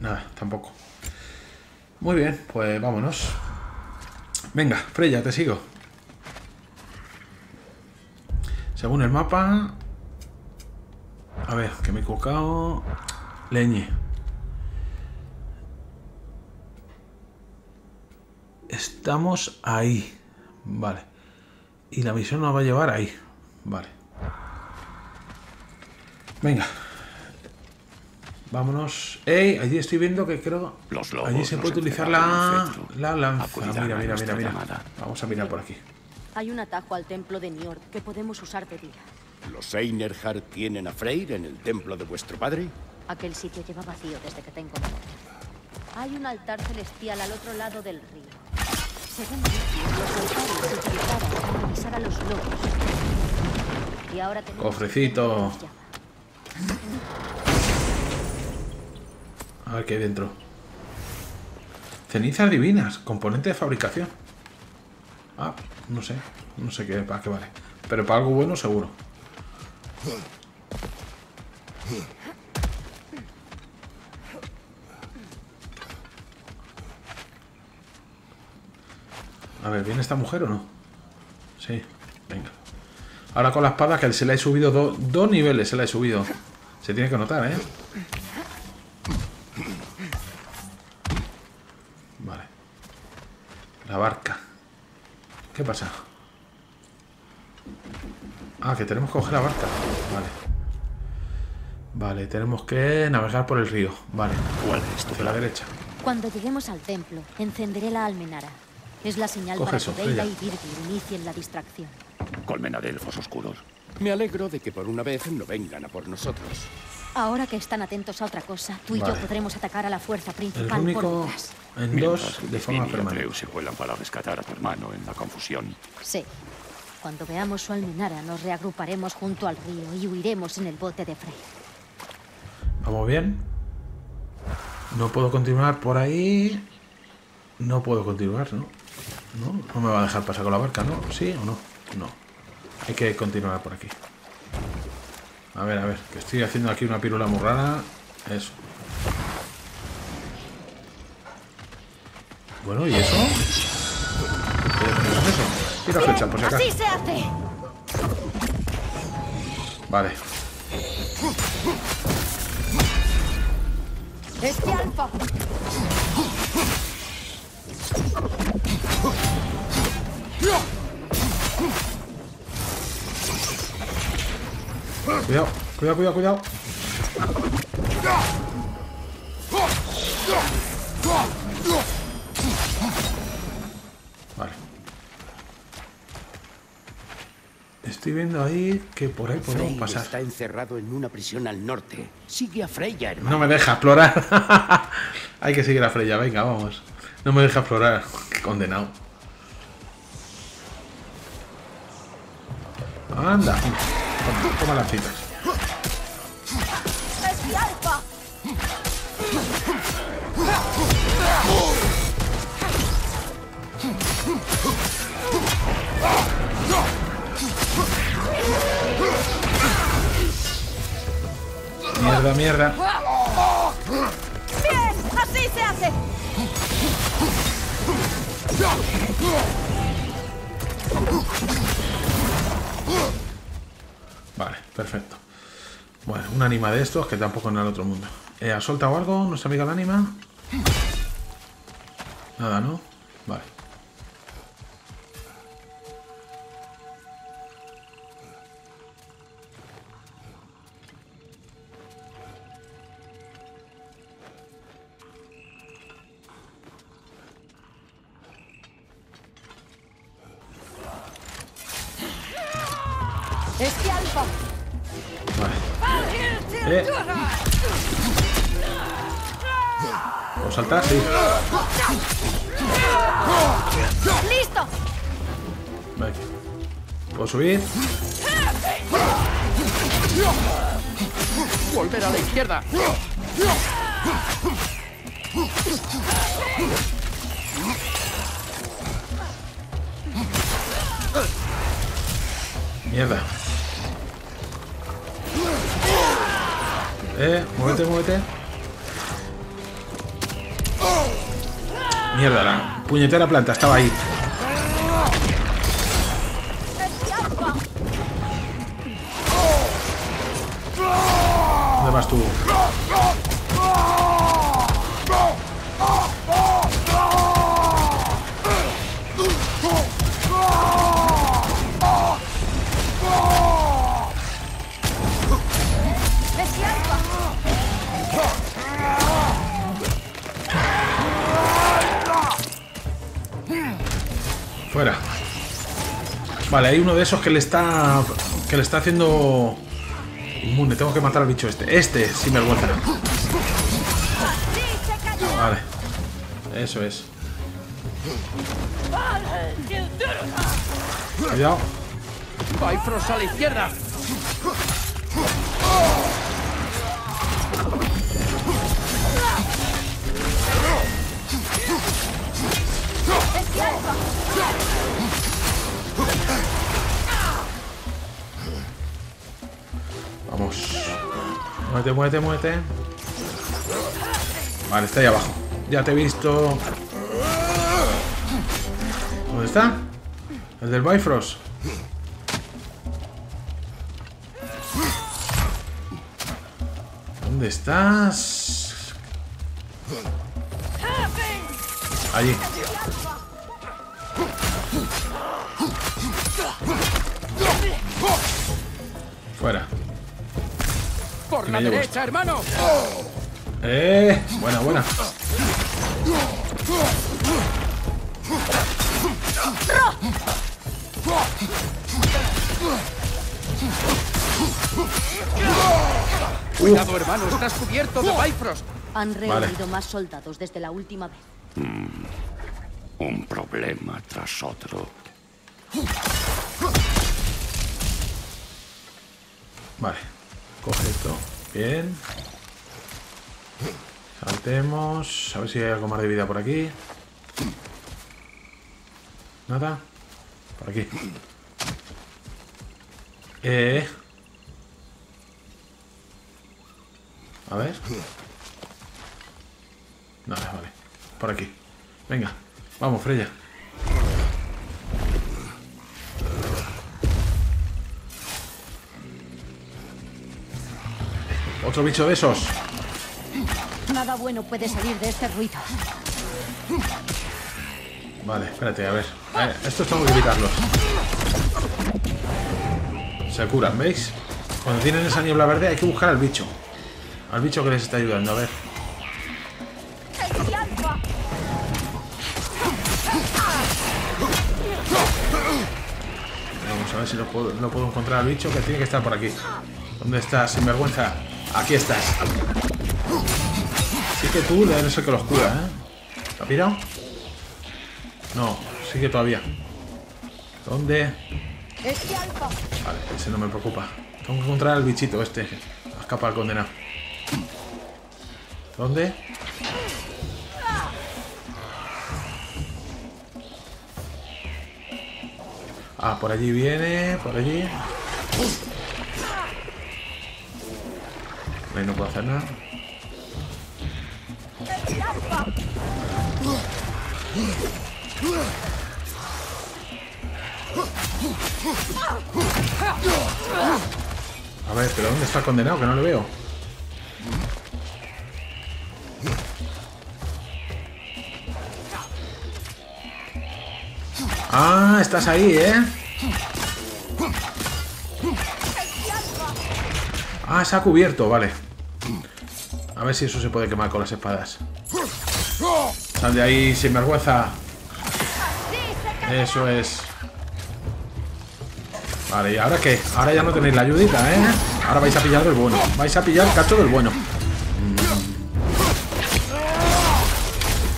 Nada, tampoco. Muy bien, pues vámonos. Venga, Freya, te sigo. Según el mapa. A ver, que me he equivocado. Leñe. Estamos ahí. Vale. Y la misión nos va a llevar ahí. Vale. Venga. Vámonos. ¡Ey! Allí estoy viendo que creo... Allí se puede utilizar la lanza. Mira. Vamos a mirar por aquí. Hay un atajo al templo de Njord que podemos usar de día. ¿Los Einherjar tienen a Freyr en el templo de vuestro padre? Aquel sitio lleva vacío desde que tengo memoria. Hay un altar celestial al otro lado del río. Según los altares se utilizaban para revisar a los lobos. Y ahora tenemos... Cofrecito. A ver qué hay dentro. Cenizas divinas. Componente de fabricación. Ah, no sé. No sé qué, para qué vale. Pero para algo bueno seguro. A ver, ¿viene esta mujer o no? Sí, venga. Ahora con la espada, que se le he subido dos niveles, se le he subido. Se tiene que notar, ¿eh? Vale. La barca. ¿Qué pasa? Ah, que tenemos que coger la barca. Vale. Vale, tenemos que navegar por el río. Vale. ¿Cuál es tu plan? Hacia la derecha. Cuando lleguemos al templo, encenderé la almenara. Es la señal para que Freya y Virgil inicien la distracción. Colmena de elfos oscuros. Me alegro de que por una vez no vengan a por nosotros. Ahora que están atentos a otra cosa, tú y yo podremos atacar a la fuerza principal por detrás. En dos, de forma permanente. Atreus se vuelan para rescatar a tu hermano en la confusión. Sí. Cuando veamos su almenara, nos reagruparemos junto al río y huiremos en el bote de Frey. ¿Vamos bien? No puedo continuar por ahí. No puedo continuar, ¿no? No, no me va a dejar pasar con la barca, ¿no? ¿Sí o no? No. Hay que continuar por aquí. A ver, que estoy haciendo aquí una pirula muy rara. Eso. Bueno, ¿y eso? Tira flecha, por si acaso. ¡Así se hace! Vale. ¡Este alfa! Cuidado, cuidado, cuidado, cuidado. Vale. Estoy viendo ahí que por ahí podemos pasar. Está encerrado en una prisión al norte. Sigue a Freya, hermano. No me deja explorar. Hay que seguir a Freya, venga, vamos. No me deja explorar. Qué condenado. Anda. Toma las citas. Mierda, mierda. Bien, así se hace. Vale, perfecto. Bueno, un ánima de estos que tampoco en el otro mundo. ¿Ha soltado algo nuestra amiga el ánima? Nada, ¿no? Vale. ¿Puedo saltar? Sí. ¡Listo! Vale. ¿Puedo subir? ¡Volver a la izquierda! ¡Mierda! Muévete, muévete. Mierda, la puñetera planta estaba ahí. ¿Dónde vas tú? Fuera. Vale, hay uno de esos que le está haciendo inmune. Tengo que matar al bicho este. Este, sin vergüenza. Vale. Eso es. Cuidado. Bifrost a la izquierda. Vamos. Muévete, muévete, muévete. Vale, está ahí abajo. Ya te he visto. ¿Dónde está? El del Bifrost. ¿Dónde estás? Allí. Fuera. Por la derecha, hermano. Buena, buena. Cuidado, hermano, estás cubierto de Bifrost. Han reunido más soldados desde la última vez. Un problema tras otro. Vale, coge esto. Bien. Saltemos. A ver si hay algo más de vida por aquí. Nada. Por aquí. A ver. Nada, vale. Por aquí. Venga. Vamos, Freya. Otro bicho de esos. Nada bueno puede salir de este ruido. Vale, espérate, a ver. Estos tengo que evitarlos. Se curan, ¿veis? Cuando tienen esa niebla verde hay que buscar al bicho. Al bicho que les está ayudando, a ver. Vamos a ver si lo puedo encontrar al bicho que tiene que estar por aquí. ¿Dónde estás, sinvergüenza? Aquí estás. Sí que tú eres el que los cura, ¿eh? ¿Te has pirado? No, sigue todavía. ¿Dónde? Vale, ese no me preocupa. Tengo que encontrar al bichito este. Escapa al condenado. ¿Dónde? Ah, por allí viene, por allí. Ahí no puedo hacer nada. A ver, pero ¿dónde está el condenado? Que no le veo. Ah, estás ahí, ¿eh? Ah, se ha cubierto, vale. A ver si eso se puede quemar con las espadas. Sal de ahí, sinvergüenza. Eso es. Vale, ¿y ahora qué? Ahora ya no tenéis la ayudita, ¿eh? Ahora vais a pillar del bueno. Vais a pillar cacho del bueno.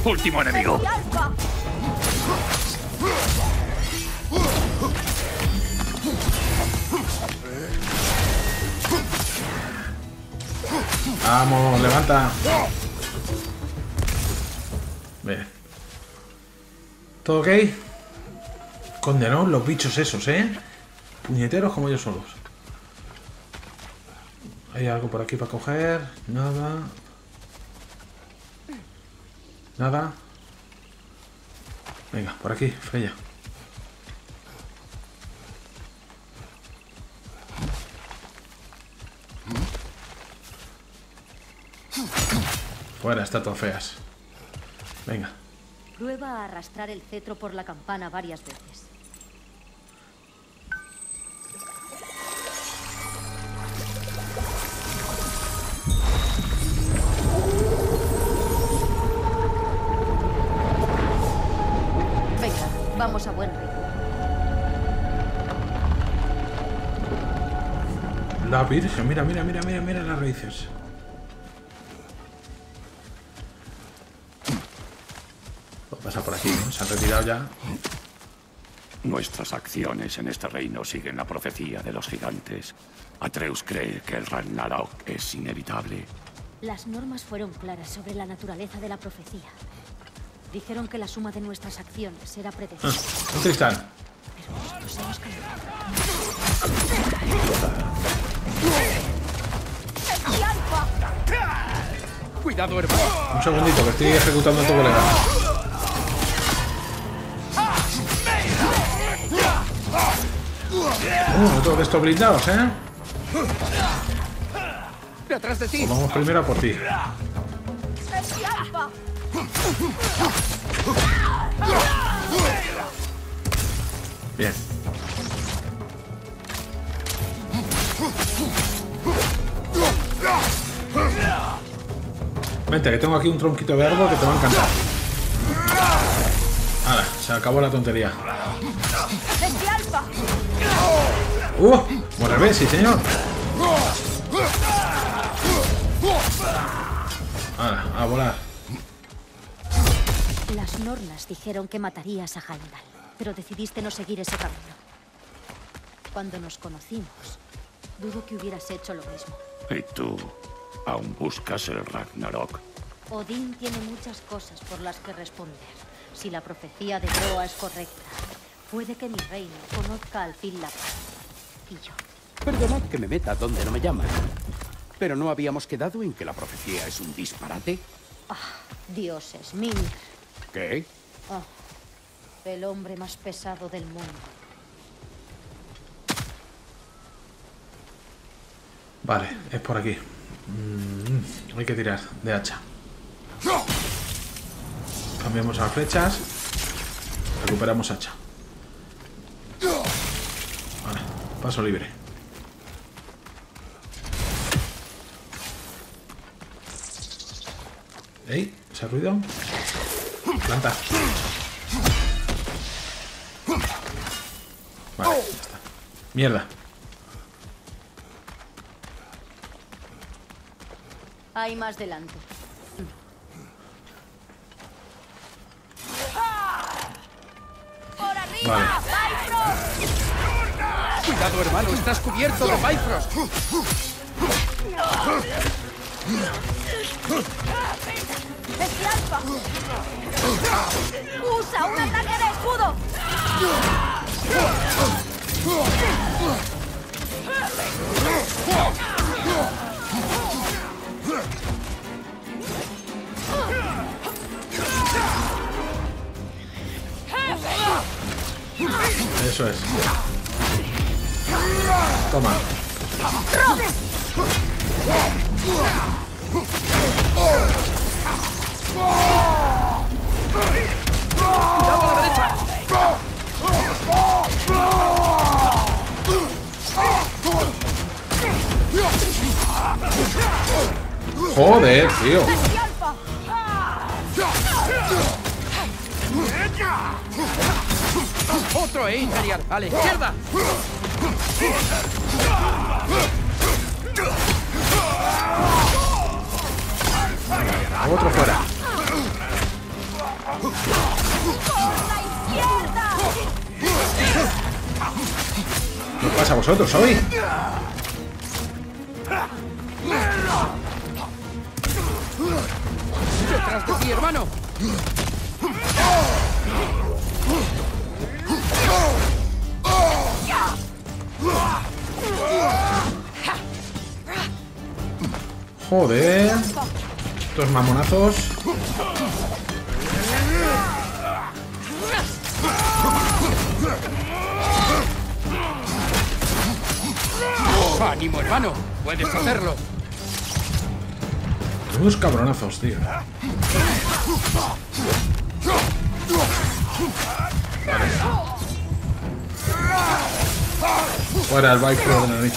Último enemigo. Vamos, levanta. Bien. ¿Todo ok? Condenados los bichos esos, ¿eh? Puñeteros como ellos solos. ¿Hay algo por aquí para coger? Nada. Nada. Venga, por aquí, Freya. Fuera, estatuas feas. Venga. Prueba a arrastrar el cetro por la campana varias veces. Venga, vamos a buen ritmo. La Virgen, mira, mira, mira, mira, mira las raíces. Pasa por aquí, ¿no? Se han retirado ya. Nuestras acciones en este reino siguen la profecía de los gigantes. Atreus cree que el Ragnarok es inevitable. Las normas fueron claras sobre la naturaleza de la profecía. Dijeron que la suma de nuestras acciones será predecible. Un cristal. Pero nosotros hemos caído. Cuidado, hermano. Un segundito, que estoy ejecutando a tu colega. Todos estos blindados, ¿eh? ¡Siempre atrás de ti! Vamos primero por ti. Bien. Vente, que tengo aquí un tronquito de árbol que te va a encantar. Ahora, se acabó la tontería. Bueno, al revés, sí, señor. Ahora, a volar. Las Nornas dijeron que matarías a Heimdall, pero decidiste no seguir ese camino. Cuando nos conocimos, dudo que hubieras hecho lo mismo. ¿Y tú? ¿Aún buscas el Ragnarok? Odín tiene muchas cosas por las que responder. Si la profecía de Troa es correcta, puede que mi reino conozca al fin la paz. Y yo. Perdonad que me meta donde no me llaman. ¿Pero no habíamos quedado en que la profecía es un disparate? Dioses, Mimir. ¿Qué? El hombre más pesado del mundo. Vale, es por aquí. Hay que tirar de hacha. Cambiamos las flechas. Recuperamos hacha. Vale, paso libre. ¿Ey? ¿Ese ruido? Planta. Vale, ya está. Mierda. Hay más delante. Vale. Cuidado, hermano, estás cubierto de Bifrost. ¡Usa un ataque de escudo! Eso es. Toma. ¡Cuidado a la derecha! ¡Joder, tío! ¡Otro Einherjar! ¡A la izquierda! ¡Otro fuera! ¡Por la izquierda! ¿Qué os pasa a vosotros hoy? ¡Detrás de ti, hermano! Joder, estos mamonazos. ¡Ánimo, hermano! ¡Puedes hacerlo! Unos cabronazos, tío. Fuera el bike por la nariz.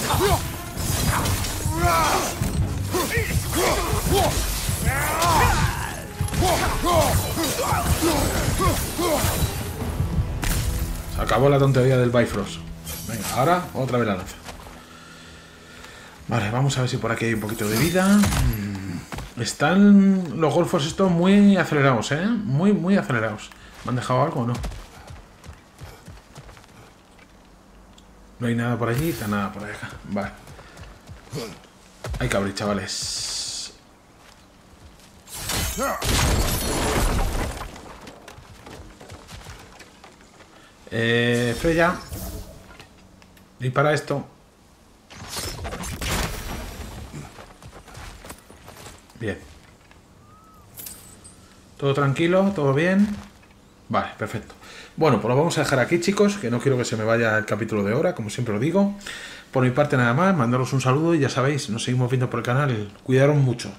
Se acabó la tontería del Bifrost. Venga, ahora otra vez la lanza. Vale, vamos a ver si por aquí hay un poquito de vida. Están los golfos estos muy acelerados, ¿eh? Muy acelerados. ¿Me han dejado algo o no? No hay nada por allí, está nada por allá. Vale. Hay que abrir, chavales. Freya. Dispara esto. Bien. Todo tranquilo, todo bien. Vale, perfecto. Bueno, pues lo vamos a dejar aquí, chicos, que no quiero que se me vaya el capítulo de hora, como siempre lo digo. Por mi parte nada más, mandaros un saludo y ya sabéis, nos seguimos viendo por el canal. Cuidaros mucho.